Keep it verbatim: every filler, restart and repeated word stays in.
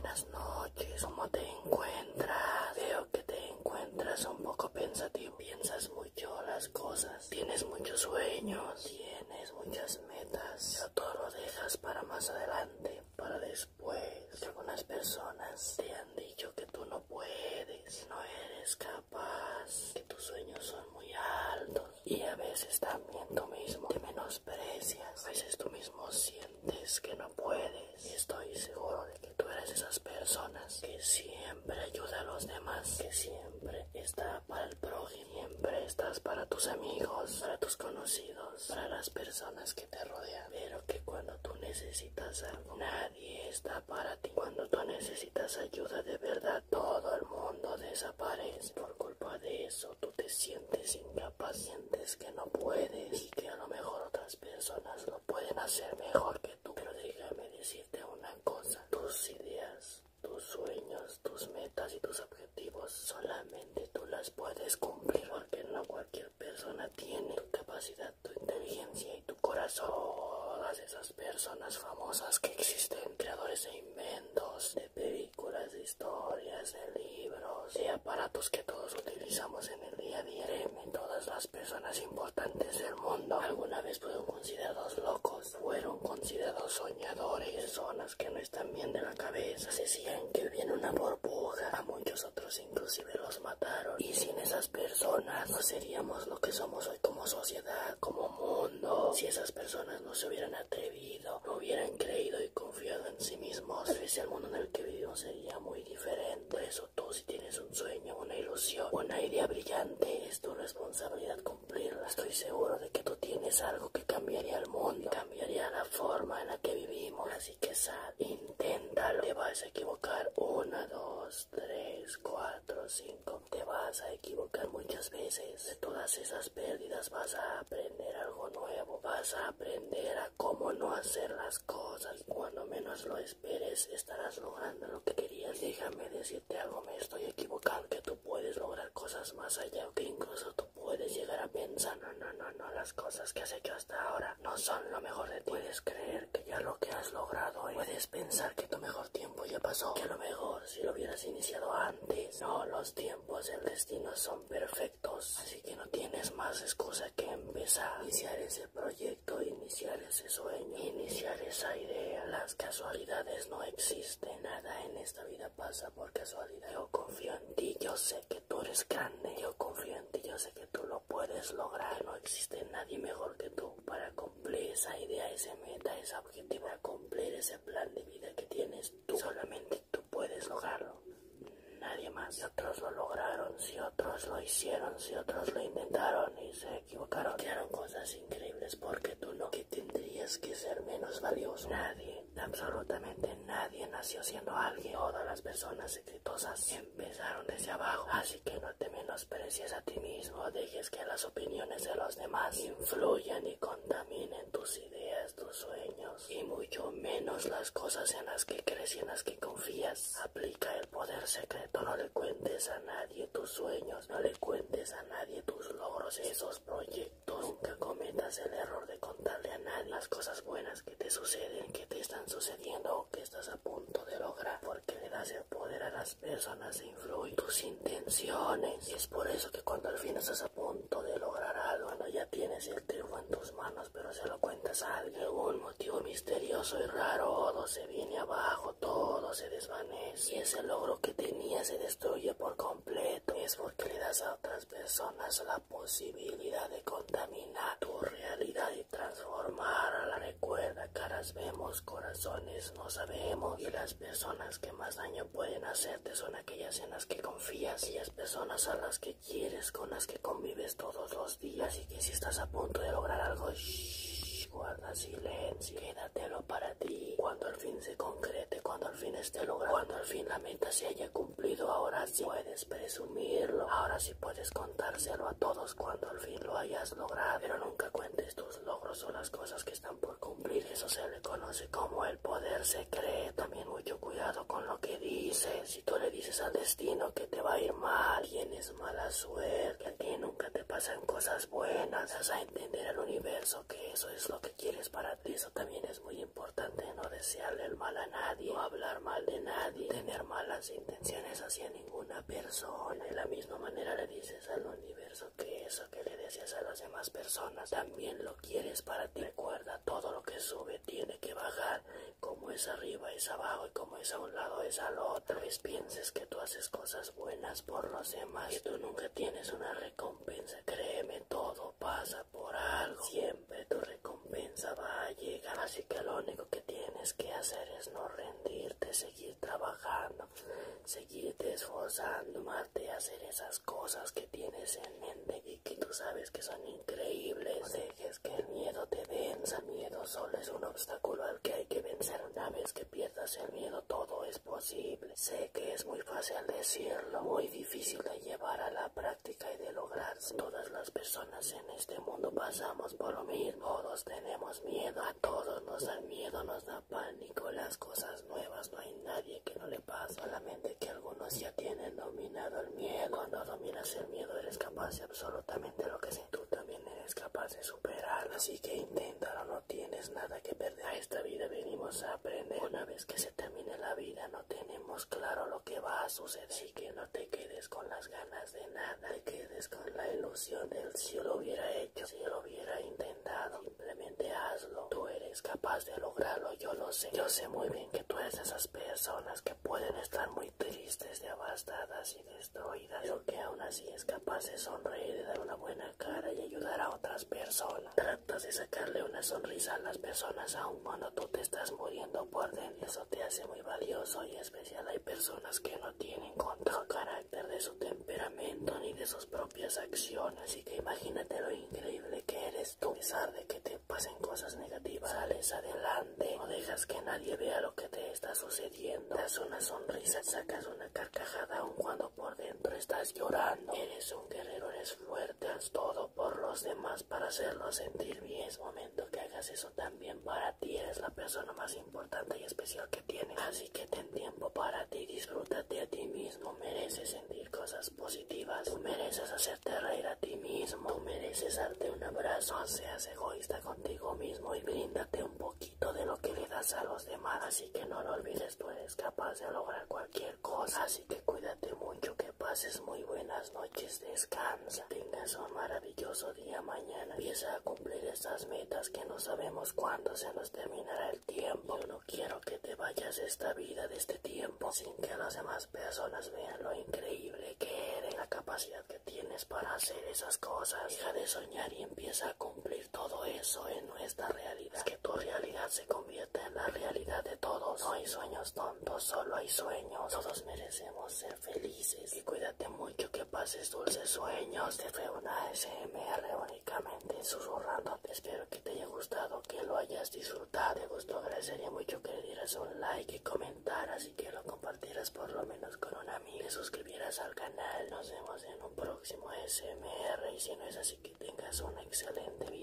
Buenas noches, ¿cómo te encuentras? Veo que te encuentras un poco pensativo. Piensas mucho las cosas, tienes muchos sueños, tienes muchas metas. Pero todo lo dejas para más adelante, para después. Algunas personas te han dicho que tú no puedes, no eres capaz, que tus sueños son muy altos. Y a veces también tú mismo te menosprecias, a veces tú mismo sientes que no puedes. Y estoy seguro de que tú eres esas personas que siempre ayuda a los demás, que siempre está para el prójimo, siempre estás para tus amigos, para tus conocidos, para las personas que te rodean. Pero que cuando tú necesitas algo, nadie está para ti. Cuando tú necesitas ayuda de verdad, todo el mundo desaparece. Por culpa de eso, tú te sientes incapaz, sientes que no puedes y que a lo mejor otras personas lo pueden hacer mejor que tú. Pero déjame decirte una cosa, tus ideas, tus sueños, tus metas y tus objetivos solamente tú las puedes cumplir, porque no cualquier persona tiene tu capacidad, tu inteligencia y tu corazón. Todas esas personas famosas que existen, creadores de inventos, de películas, de historias, de libros, de aparatos que todos utilizamos en el día a día. Créeme, todas las personas importantes del mundo alguna vez fueron considerados locos, fueron considerados soñadores, personas que no están bien de la cabeza, decían que vivían una burbuja, a muchos otros inclusive los mataron. Y sin esas personas no seríamos lo que somos hoy como sociedad, como mundo. Si esas personas no se hubieran atrevido, no hubieran creído y confiado en sí mismos, tal vez el mundo en el que vivimos sería muy diferente. Por eso tú, si tienes un sueño, una ilusión, una idea brillante, es tu responsabilidad cumplirla. Estoy seguro de que tú tienes algo que cambiaría el mundo, cambiaría la forma en la que vivimos. Así que sal, inténtalo. Te vas a equivocar una, dos, tres, cuatro, cinco. Te vas a equivocar muchas veces. De todas esas pérdidas vas a aprender algo nuevo, vas a aprender a cómo no hacer las cosas. Cuando menos lo esperes, estarás logrando lo que querías. Déjame decirte algo, me estoy equivocando, que tú puedes lograr cosas más allá, que incluso tú puedes llegar a pensar, no, no, no, no, las cosas que has hecho hasta ahora no son lo mejor de ti. Puedes creer que ya lo que has logrado hoy, puedes pensar que tu mejor tiempo ya pasó, que a lo mejor si lo hubieras iniciado antes. No, los tiempos del destino son perfectos, así que no tienes más excusa que empezar, iniciar ese proyecto, iniciar ese sueño, iniciar esa idea. Las casualidades no existen, nada en esta vida pasa por casualidad. Yo confío en ti, yo sé que tú eres grande, yo confío en ti, yo sé que tú lo puedes lograr. No existe nadie mejor que tú para cumplir esa idea, esa meta, ese objetivo, para cumplir ese plan de vida que tienes tú. Solamente tú puedes lograrlo, nadie más. Si otros lo lograron, si otros lo hicieron, si otros lo intentaron y se equivocaron, crearon cosas increíbles, porque tú no, que tendrías que ser menos valioso. Nadie, absolutamente nadie nació siendo alguien. Todas las personas exitosas empezaron desde abajo. Así que no te menosprecies a ti mismo, dejes que las opiniones de los demás influyan y contaminen tus ideas, tus sueños, y mucho menos las cosas en las que crees y en las que confías. Aplica el poder secreto. No le cuentes a nadie tus sueños, no le cuentes a nadie tus logros, esos proyectos. Nunca cometas el error de contarle a nadie las cosas buenas que te suceden, que te están sucediendo o que estás a punto de lograr, porque le das el poder a las personas e influye tus intenciones. Y es por eso que cuando al fin estás a punto de lograr algo, cuando ya tienes el triunfo en tus manos, pero se lo cuentas a alguien, algún motivo misterioso y raro, todo se viene abajo, todo se desvanece, y ese logro que tenías se destruye por completo. Es porque le das a otras personas la posibilidad de contaminar tu realidad y transformarla. Recuerda, caras vemos, corazones no sabemos, y las personas que más daño pueden hacerte son aquellas en las que confías, aquellas personas a las que quieres, con las que convives todos los días. Así que si estás a punto de lograr algo, shh, guarda silencio, quédatelo para ti. Cuando al fin se concrete, cuando al fin esté logrado, cuando al fin la meta se haya cumplido, ahora sí puedes presumirlo, ahora sí puedes contárselo a todos cuando al fin lo hayas logrado. Pero nunca cuentes tus logros o las cosas que están por cumplir, eso se le conoce como el poder secreto. También mucho cuidado con lo que dices. Si tú le dices al destino que te va a ir mal, tienes mala suerte, que a ti nunca te pasan cosas buenas, vas a entender al universo que eso es lo que quieres para ti. Eso también es muy importante, no desearle el mal a nadie, no hablar mal de nadie. malas intenciones hacia ninguna persona. De la misma manera le dices al universo que eso que le deseas a las demás personas también lo quieres para ti. Recuerda, todo lo que sube tiene que bajar. Como es arriba es abajo, y como es a un lado es al otro. Pues pienses que tú haces cosas buenas por los demás y tú nunca tienes una recompensa. Créeme, todo pasa por algo. Siempre tu recompensa va a llegar. Así que lo único que tienes que hacer es no rendirte, seguir trabajando, seguirte esforzando, amarte, hacer esas cosas que tienes en mente y que tú sabes que son increíbles. No dejes que el miedo te venza. El miedo solo es un obstáculo al que hay que vencer. Una vez que pierdas el miedo, todo es posible. Sé que es muy fácil decirlo, muy difícil de llevar a la práctica y de lograr. Todas las personas en este mundo pasamos por lo mismo. Todos tenemos miedo, a todos nos da miedo, nos da pánico las cosas nuevas. No hay nadie que no le pase, solamente que algunos ya tienen dominado el miedo. Cuando dominas el miedo eres capaz de absolutamente lo que sea. Tú también eres capaz de superarlo, así que inténtalo, no tienes nada que perder. A esta vida venimos a aprender. Una vez que se termine la vida no tenemos claro lo que va a suceder, así que no te quedes con las ganas de nada, te quedes con la ilusión del si lo hubiera hecho, si lo hubiera intentado. Simplemente hazlo, tú eres capaz de lograrlo, yo lo sé. Yo sé muy bien que tú eres de esas personas que pueden estar muy tristes, devastadas y destruidas, pero que aún así es capaz de sonreír, de dar una buena cara y ayudar a otras personas. Tratas de sacarle una sonrisa a las personas aun cuando tú te estás muriendo por dentro. Eso te hace muy valioso y especial. Hay personas que no tienen control de su carácter, de su temperamento ni de sus propias acciones. Así que imagínate lo increíble que eres tú. A pesar de que te pasen cosas negativas, sales adelante, no dejas que nadie vea lo que te está sucediendo. Das una sonrisa, sacas una carcajada aun cuando por dentro estás llorando. Eres un guerrero, eres fuerte, haz todo por los demás para hacerlos sentir bien. Es momento que hagas eso también para ti. Eres la persona más importante y especial que tienes, así que ten tiempo para ti, disfrútate a ti mismo. Mereces sentir cosas positivas, tú mereces hacerte reír a ti mismo, tú mereces darte un abrazo. No seas egoísta contigo mismo y bríndate un poquito de lo que le das a los demás. Así que no lo olvides, tú eres capaz de lograr cualquier cosa, así que cuídate mucho, que pases muy buenas noches, descansa, tengas un maravilloso día. Mañana empieza a cumplir estas metas que no sabemos cuándo se nos terminará el tiempo. Yo no quiero que te vayas de esta vida, de este tiempo, sin que las demás personas vean lo increíble que eres, la capacidad que tienes para hacer esas cosas. Deja de soñar y empieza a cumplir todo eso en nuestra realidad. Es que tu realidad se convierta en la realidad de todos. No hay sueños tontos, solo hay sueños. Todos merecemos ser felices. Y cuídate mucho, que pases dulces sueños. Te fue una A S M R únicamente susurrando. Espero que te haya gustado, que lo hayas disfrutado. Te gustó, agradecería mucho que le dieras un like y comentaras y que lo compartieras por lo menos con un amigo. Te suscribieras al canal. Nos vemos en un próximo A S M R y si no es así, que tengas una excelente vida.